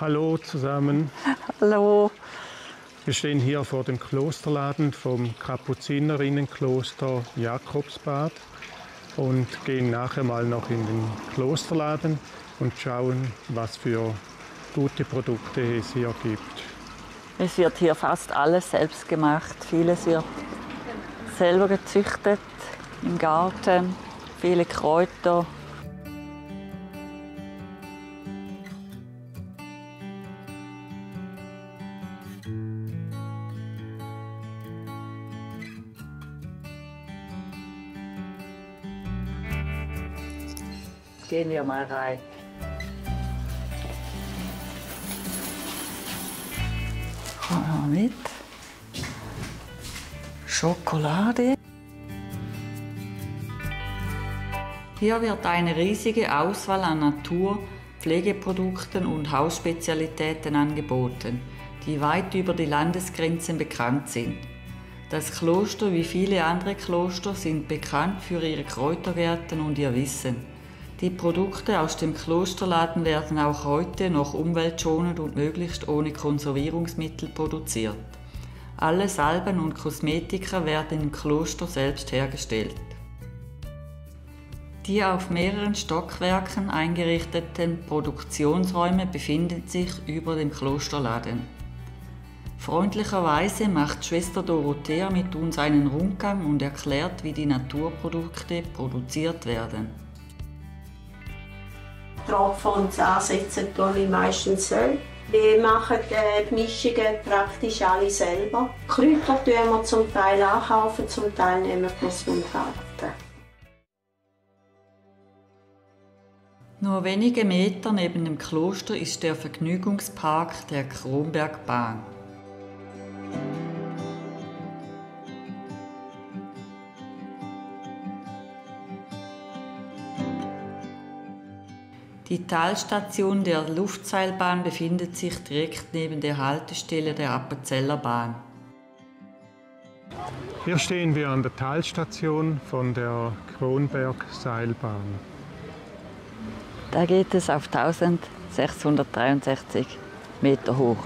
Hallo zusammen. Hallo. Wir stehen hier vor dem Klosterladen vom Kapuzinerinnenkloster Jakobsbad und gehen nachher mal noch in den Klosterladen und schauen, was für gute Produkte es hier gibt. Es wird hier fast alles selbst gemacht. Vieles wird selber gezüchtet im Garten, viele Kräuter. Gehen wir mal rein. Kommen wir mal mit. Schokolade. Hier wird eine riesige Auswahl an Natur-, Pflegeprodukten und Hausspezialitäten angeboten, die weit über die Landesgrenzen bekannt sind. Das Kloster wie viele andere Kloster sind bekannt für ihre Kräutergärten und ihr Wissen. Die Produkte aus dem Klosterladen werden auch heute noch umweltschonend und möglichst ohne Konservierungsmittel produziert. Alle Salben und Kosmetika werden im Kloster selbst hergestellt. Die auf mehreren Stockwerken eingerichteten Produktionsräume befinden sich über dem Klosterladen. Freundlicherweise macht Schwester Dorothea mit uns einen Rundgang und erklärt, wie die Naturprodukte produziert werden. Tropfen und ansetzen tue ich meistens selbst. Wir machen die Mischungen praktisch alle selber. Kräuter kaufen wir zum Teil ankaufen, zum Teil nehmen wir aus dem Garten. Nur wenige Meter neben dem Kloster ist der Vergnügungspark der Kronbergbahn. Die Talstation der Luftseilbahn befindet sich direkt neben der Haltestelle der Appenzellerbahn. Hier stehen wir an der Talstation von der Kronbergseilbahn. Da geht es auf 1663 Meter hoch.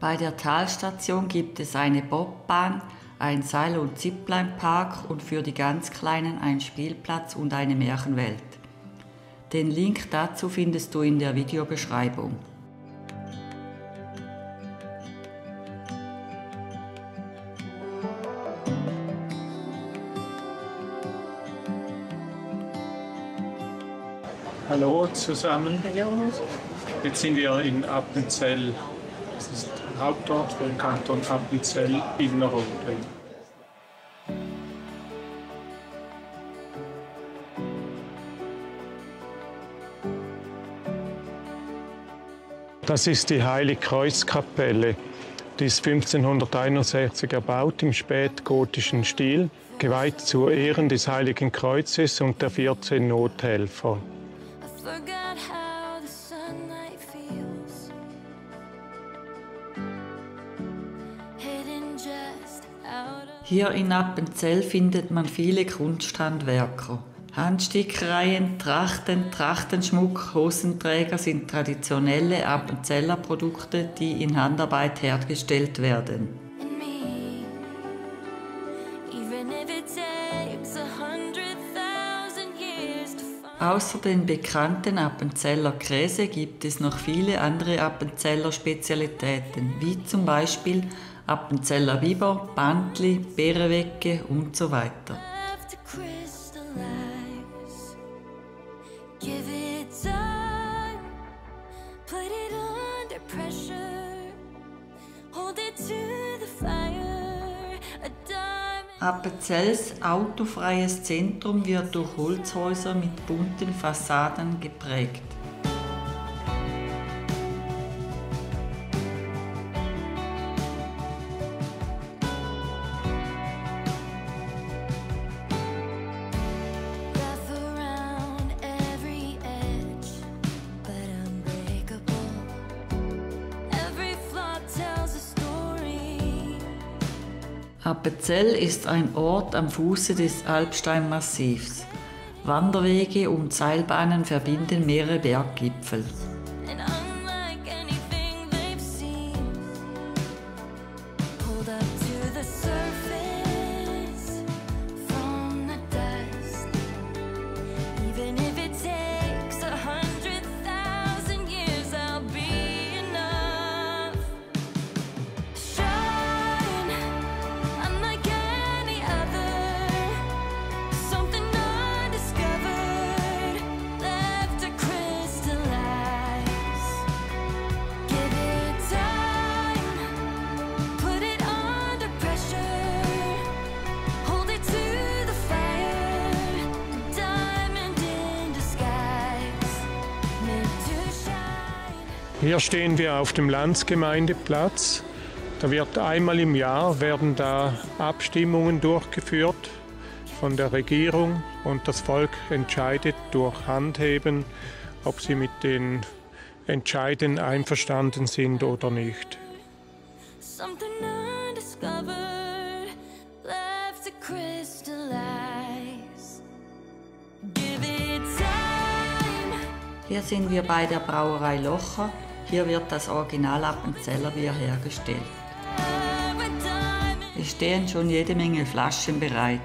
Bei der Talstation gibt es eine Bobbahn, ein Seil- und Zipleinpark und für die ganz Kleinen einen Spielplatz und eine Märchenwelt. Den Link dazu findest du in der Videobeschreibung. Hallo zusammen. Hallo. Jetzt sind wir in Appenzell. Das ist Hauptort für den Kanton Appenzell-Innerrhoden. Das ist die Heilig-Kreuz-Kapelle. Die ist 1561 erbaut im spätgotischen Stil, geweiht zu Ehren des Heiligen Kreuzes und der 14 Nothelfer. Hier in Appenzell findet man viele Kunsthandwerker. Handstickereien, Trachten, Trachtenschmuck, Hosenträger sind traditionelle Appenzeller Produkte, die in Handarbeit hergestellt werden. Außer den bekannten Appenzeller Käse gibt es noch viele andere Appenzeller Spezialitäten, wie zum Beispiel Appenzeller Biber, Bantli, Beerewecke und so weiter. Appenzells autofreies Zentrum wird durch Holzhäuser mit bunten Fassaden geprägt. Appenzell ist ein Ort am Fuße des Alpsteinmassivs. Wanderwege und Seilbahnen verbinden mehrere Berggipfel. Hier stehen wir auf dem Landsgemeindeplatz. Da wird einmal im Jahr werden Abstimmungen durchgeführt von der Regierung und das Volk entscheidet durch Handheben, ob sie mit den Entscheiden einverstanden sind oder nicht. Hier sind wir bei der Brauerei Locher. Hier wird das Original Appenzellerbier hergestellt. Es stehen schon jede Menge Flaschen bereit.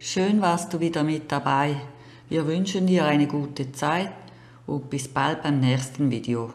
Schön warst du wieder mit dabei. Wir wünschen dir eine gute Zeit und bis bald beim nächsten Video.